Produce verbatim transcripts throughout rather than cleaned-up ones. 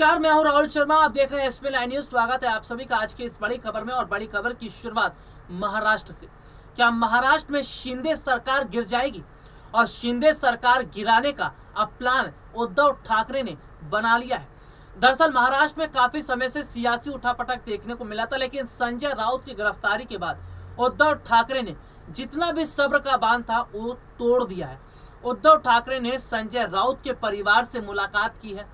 नमस्कार, मैं हूं राहुल शर्मा। आप देख रहे हैं एसपी न्यूज। स्वागत है आप सभी का आज की इस बड़ी खबर में। और बड़ी खबर की शुरुआत महाराष्ट्र से। क्या महाराष्ट्र में शिंदे सरकार गिर जाएगी? और शिंदे सरकार गिराने का अब प्लान उद्धव ठाकरे ने बना लिया है। दरअसल महाराष्ट्र में काफी समय से सियासी उठापटक देखने को मिला था, लेकिन संजय राउत की गिरफ्तारी के बाद उद्धव ठाकरे ने जितना भी सब्र का बांध था वो तोड़ दिया है। उद्धव ठाकरे ने संजय राउत के परिवार से मुलाकात की है।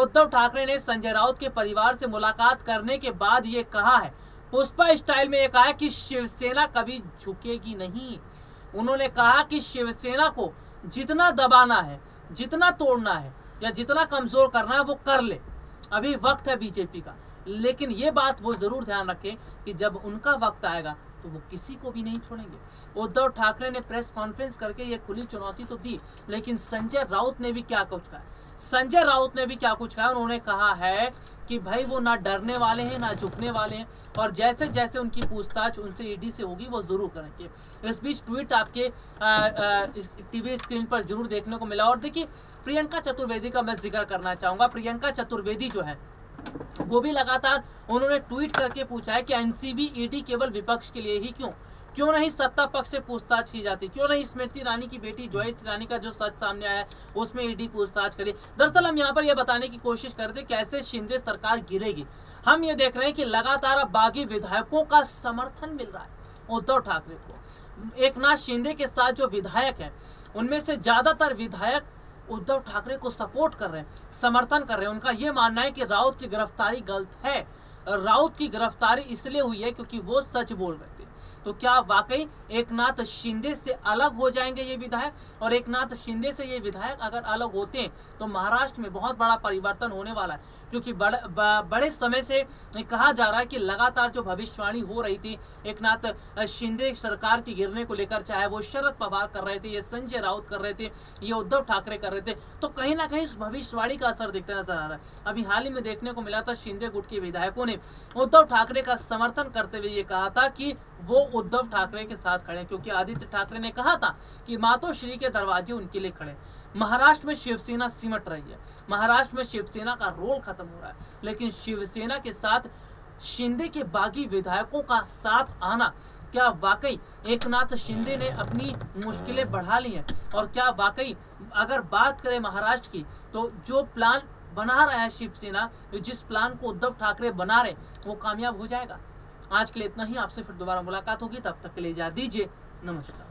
उद्धव ठाकरे ने संजय राउत के परिवार से मुलाकात करने के बाद ये कहा है, पुष्पा स्टाइल में ये कहा कि शिवसेना कभी झुकेगी नहीं। उन्होंने कहा कि शिवसेना को जितना दबाना है, जितना तोड़ना है या जितना कमजोर करना है वो कर ले, अभी वक्त है बीजेपी का। लेकिन ये बात वो जरूर ध्यान रखें कि जब उनका वक्त आएगा तो वो किसी को भी नहीं छोड़ेंगे। उद्धव ठाकरे ने प्रेस कॉन्फ्रेंस करके ये खुली चुनौती तो दी, लेकिन संजय राउत ने भी क्या कुछ कहा। संजय राउत ने भी क्या कुछ कहा, उन्होंने कहा है कि भाई वो ना डरने वाले हैं ना झुकने वाले हैं, और जैसे जैसे उनकी पूछताछ उनसे ईडी से होगी वो जरूर करेंगे। इस बीच ट्वीट आपके आ, आ, इस टीवी स्क्रीन पर जरूर देखने को मिला। और देखिए, प्रियंका चतुर्वेदी का मैं जिक्र करना चाहूँगा। प्रियंका चतुर्वेदी जो है वो भी लगातार उन्होंने ट्वीट करके पूछा है कि एनसीबी ईडी केवल विपक्ष के लिए ही क्यों क्यों नहीं सत्ता पक्ष से पूछताछ की जाती, क्यों नहीं स्मृति ईरानी की बेटी जोइश ईरानी का जो सच सामने आया है उसमें ईडी पूछताछ करे। दरअसल हम यहाँ पर यह बताने की कोशिश करते कैसे शिंदे सरकार गिरेगी। हम ये देख रहे हैं कि लगातार अब बागी विधायकों का समर्थन मिल रहा है उद्धव ठाकरे को। एकनाथ शिंदे के साथ जो विधायक है उनमें से ज्यादातर विधायक उद्धव ठाकरे को सपोर्ट कर रहे हैं, समर्थन कर रहे हैं। उनका ये मानना है कि राउत की गिरफ्तारी गलत है, राउत की गिरफ्तारी इसलिए हुई है क्योंकि वो सच बोल रहे थे। तो क्या वाकई एकनाथ शिंदे से अलग हो जाएंगे ये विधायक? और एकनाथ शिंदे से ये विधायक अगर अलग होते हैं तो महाराष्ट्र में बहुत बड़ा परिवर्तन होने वाला है, क्योंकि बड़, ब, बड़े समय से कहा जा रहा है कि लगातार जो भविष्यवाणी हो रही थी एकनाथ शिंदे सरकार की गिरने को लेकर, चाहे वो शरद पवार कर रहे थे, ये संजय राउत कर रहे थे, ये उद्धव ठाकरे कर रहे थे, तो कहीं ना कहीं उस भविष्यवाणी का असर दिखता नजर आ रहा है। अभी हाल ही में देखने को मिला था शिंदे गुट के विधायकों ने उद्धव ठाकरे का समर्थन करते हुए ये कहा था कि वो उद्धव ठाकरे के साथ खड़े, क्योंकि आदित्य ठाकरे ने कहा था कि मातोश्री के दरवाजे उनके लिए खड़े। महाराष्ट्र में शिवसेना सिमट रही है, महाराष्ट्र में शिवसेना का रोल खत्म हो रहा है, लेकिन शिवसेना के साथ शिंदे के बागी विधायकों का साथ आना, क्या वाकई एकनाथ शिंदे ने अपनी मुश्किलें बढ़ा ली हैं? और क्या वाकई अगर बात करें महाराष्ट्र की, तो जो प्लान बना रहा है शिवसेना, जिस प्लान को उद्धव ठाकरे बना रहे, वो कामयाब हो जाएगा? आज के लिए इतना ही। आपसे फिर दोबारा मुलाकात होगी, तब तक के लिए जा दीजिए, नमस्कार।